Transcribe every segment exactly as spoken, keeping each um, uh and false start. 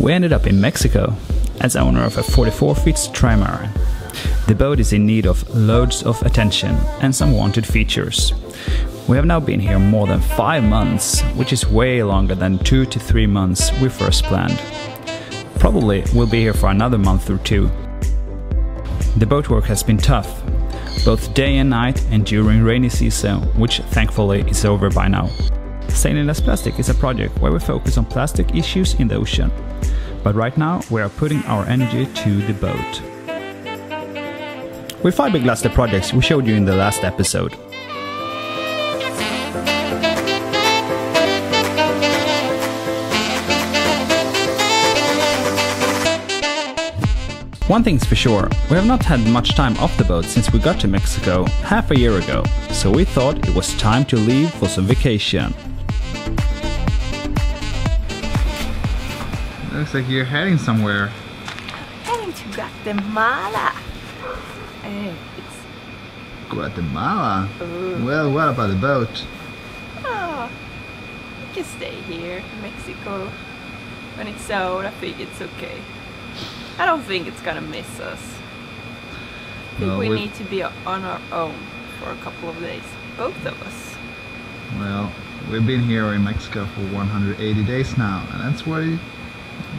We ended up in Mexico as owner of a forty-four feet trimaran. The boat is in need of loads of attention and some wanted features. We have now been here more than five months, which is way longer than two to three months we first planned. Probably we'll be here for another month or two. The boat work has been tough, both day and night and during rainy season, which thankfully is over by now. Sailing Less Plastic is a project where we focus on plastic issues in the ocean. But right now we are putting our energy to the boat. We fiberglassed the projects we showed you in the last episode. One thing's for sure, we have not had much time off the boat since we got to Mexico half a year ago, so we thought it was time to leave for some vacation. Looks like you're heading somewhere. Heading to Guatemala. Uh, it's... Guatemala? Ooh. Well, what about the boat? Oh, we can stay here in Mexico. When it's out, I think it's okay. I don't think it's gonna miss us. I think well, we need to be on our own for a couple of days, both of us. Well, we've been here in Mexico for one hundred eighty days now, and that's what, you,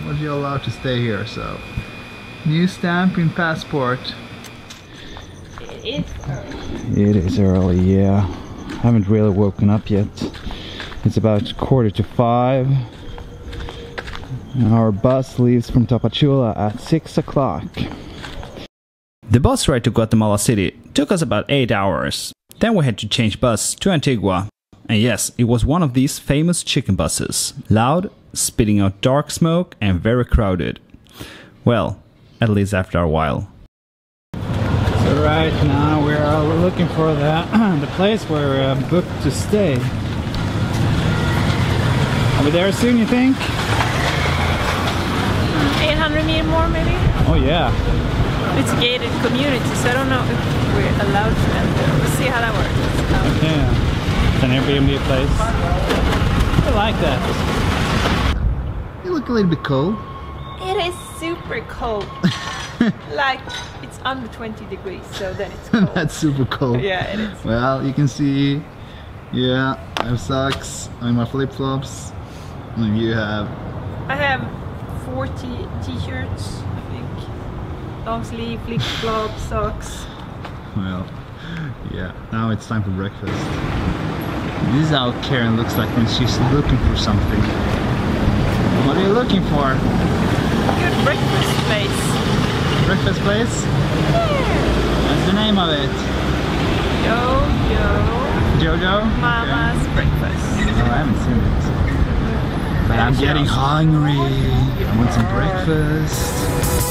what you're allowed to stay here, so... New stamp in passport. It is early. It is early, yeah. I haven't really woken up yet. It's about quarter to five. Our bus leaves from Tapachula at six o'clock. The bus ride to Guatemala City took us about eight hours. Then we had to change bus to Antigua. And yes, it was one of these famous chicken buses. Loud, spitting out dark smoke and very crowded. Well, at least after a while. So right now we are looking for the, the place where we are booked to stay. Are we there soon, you think? eight hundred meters more, maybe? Oh, yeah. It's a gated community, so I don't know if we're allowed to enter. We'll see how that works. Um, yeah. An Airbnb place. I like that. You look a little bit cold. It is super cold. Like, it's under twenty degrees, so then it's cold. That's super cold. Yeah, it is. Well, you can see, yeah, I have socks, I have my flip-flops, and you have... I have... forty t-shirts, I think. Long sleeve, flip-flops, socks. Well, yeah. Now it's time for breakfast. This is how Karen looks like when she's looking for something. What are you looking for? Good breakfast place. Breakfast place? Yeah. What's the name of it? Yo-Yo. Jojo? Mama's okay. Breakfast. Oh, I haven't seen it. But I'm getting hungry. I want some breakfast.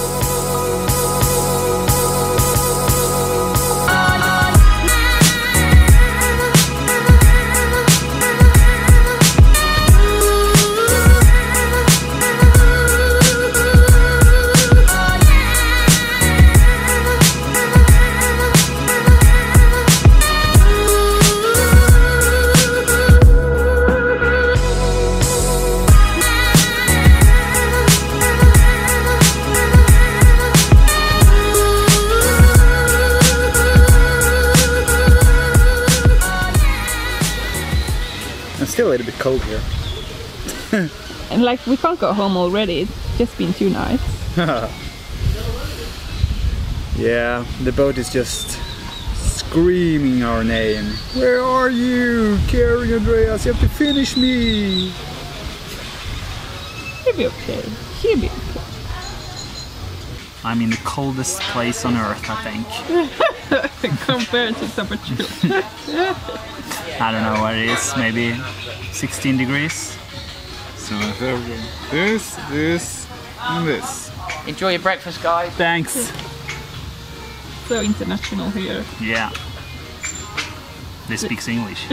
Still a little bit cold here. And like, we can't go home already, it's just been two nights. Yeah, the boat is just screaming our name. Where are you, Karen, Andreas? You have to finish me! She'll be okay. She'll be okay. I'm in the coldest place on earth, I think. Compared to Tapachula. I don't know what it is, maybe sixteen degrees. So this, this, and this. Enjoy your breakfast, guys. Thanks. So international here. Yeah. They speak English.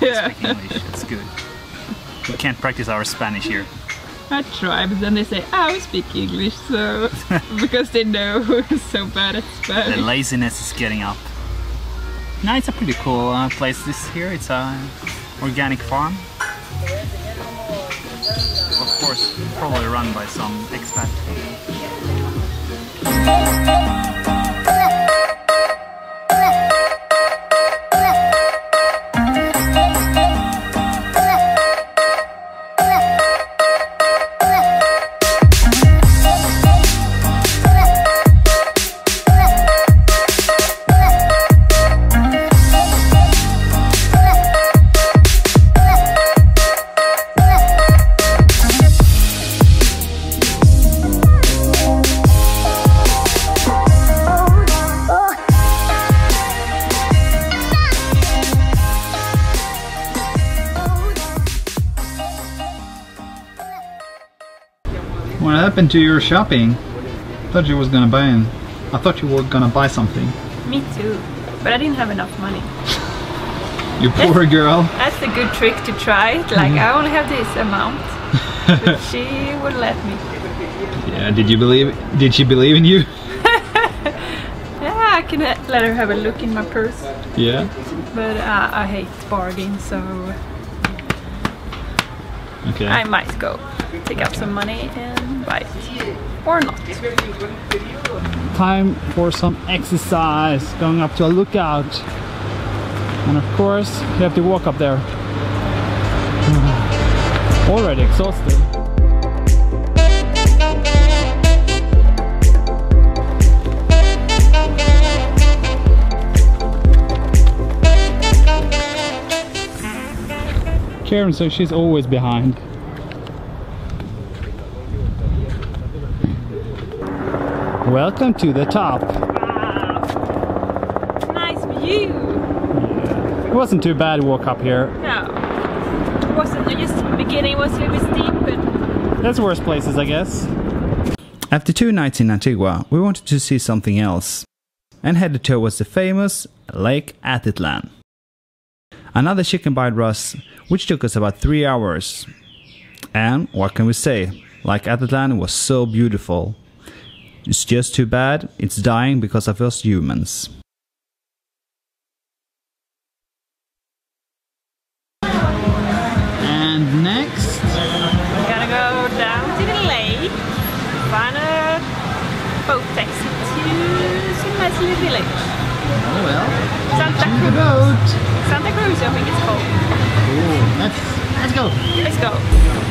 Yeah. They speak English, it's good. We can't practice our Spanish here. I try, but then they say, oh, we speak English, so... because they know we're so bad at Spanish. The laziness is getting up. No, it's a pretty cool uh, place this here. It's an organic farm. of course probably run by some expat. What happened to your shopping? I thought you was gonna buy in. I thought you were gonna buy something. Me too, but I didn't have enough money. You poor that's, girl. That's a good trick to try. Like mm-hmm. I only have this amount, but she would let me. Yeah. Did you believe? Did she believe in you? Yeah, I can let her have a look in my purse. Yeah. But uh, I hate bargains, so. Okay. I might go take out some money and buy it. Or not. Time for some exercise. Going up to a lookout. And of course, you have to walk up there. Already exhausted. Karen, so she's always behind. Welcome to the top. Wow. Nice view. Yeah. It wasn't too bad to walk up here. No. It wasn't. Just the beginning was a little bit steep. But... That's worse places, I guess. After two nights in Antigua, we wanted to see something else and headed towards the famous Lake Atitlan. Another chicken bite rush, which took us about three hours. And what can we say? Lake Atitlan was so beautiful. It's just too bad it's dying because of us humans. And next, we're gonna go down to the lake, find a boat taxi to some nice little village. Oh well. Santa Cruz. Boat. Santa Cruz, I think it's called. Cool. Let's, let's go. Let's go.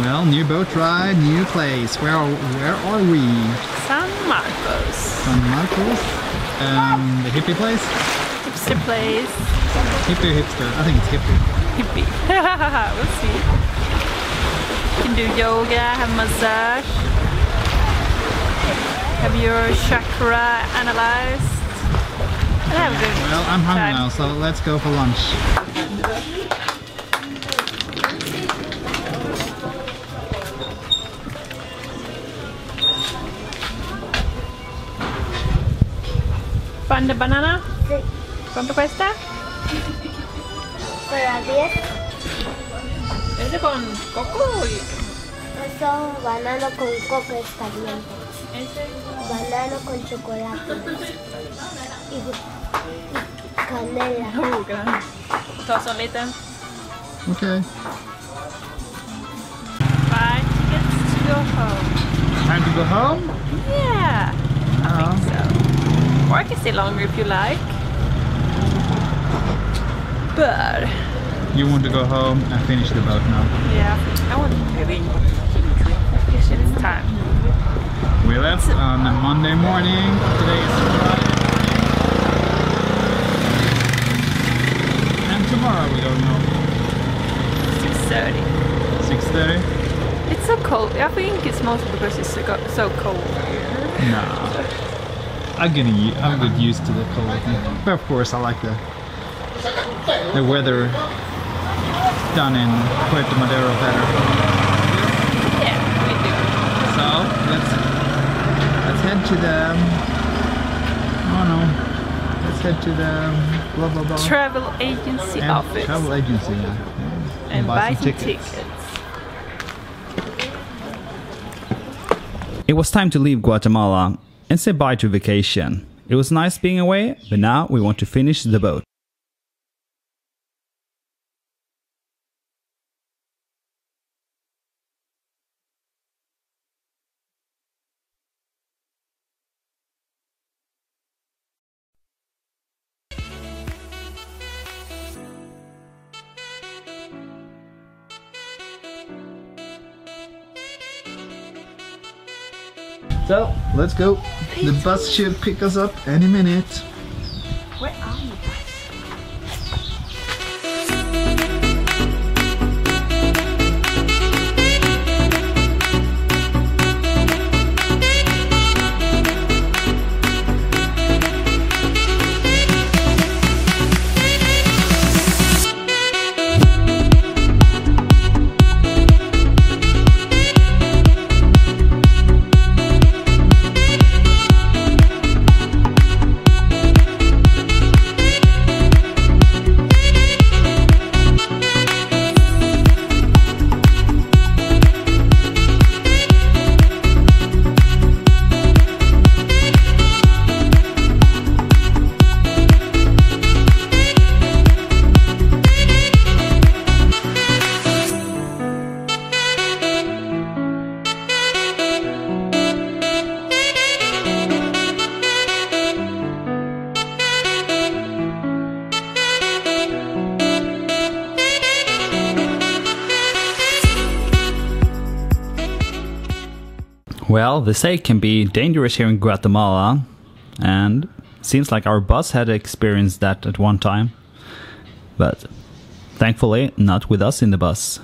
Well, new boat ride, new place. Where are, where are we? San Marcos. San Marcos? Um, the hippie place? Hipster place. Hippie hipster. I think it's hippie. Hippie. We'll see. You can do yoga, have massage, have your chakra analyzed. And have a good time. Well, I'm hungry now, so let's go for lunch. pan de banana? Sí. ¿Cuánto cuesta? Para diez. ¿Es de con coco o...? Eso, banano con coco es caliente. ¿Ese? Banano con chocolate. y, y canela. Oh, gran. ¿Todo solita? Okay. Buy tickets to go home. Time to go home? Yeah. I um, think so. Or I can stay longer if you like. But you want to go home? I finished the boat now. Yeah, I want to be fish at this time. We left so, on a Monday morning. Today is Friday morning. And tomorrow we don't know. six thirty. six thirty? It's so cold. I think it's mostly because it's so cold here. Nah, I'm getting I'm get used to the cold. But of course, I like the the weather down in Puerto Madero better. Yeah, we do. So let's let's head to the oh no, let's head to the blah blah blah travel agency and office. Travel agency, yeah. yeah. And, and buy some tickets. tickets. It was time to leave Guatemala and say bye to vacation. It was nice being away, but now we want to finish the boat. So let's go. The bus should pick us up any minute. Where are you Well, the sea can be dangerous here in Guatemala, and seems like our bus had experienced that at one time, but thankfully not with us in the bus.